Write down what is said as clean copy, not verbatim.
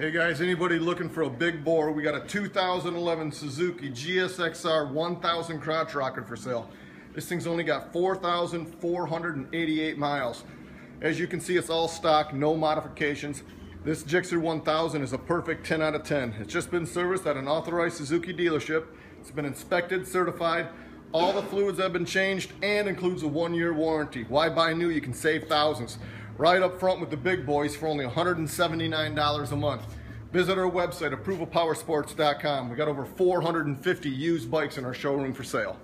Hey guys, anybody looking for a big bore? We got a 2011 Suzuki GSX-R1000 crotch rocket for sale. This thing's only got 4,488 miles. As you can see, it's all stock, no modifications. This Gsxr1000 is a perfect 10 out of 10. It's just been serviced at an authorized Suzuki dealership. It's been inspected, certified. All the fluids have been changed and includes a 1-year warranty. Why buy new? You can save thousands. Right up front with the big boys for only $179 a month. Visit our website, approvalpowersports.com. We got over 450 used bikes in our showroom for sale.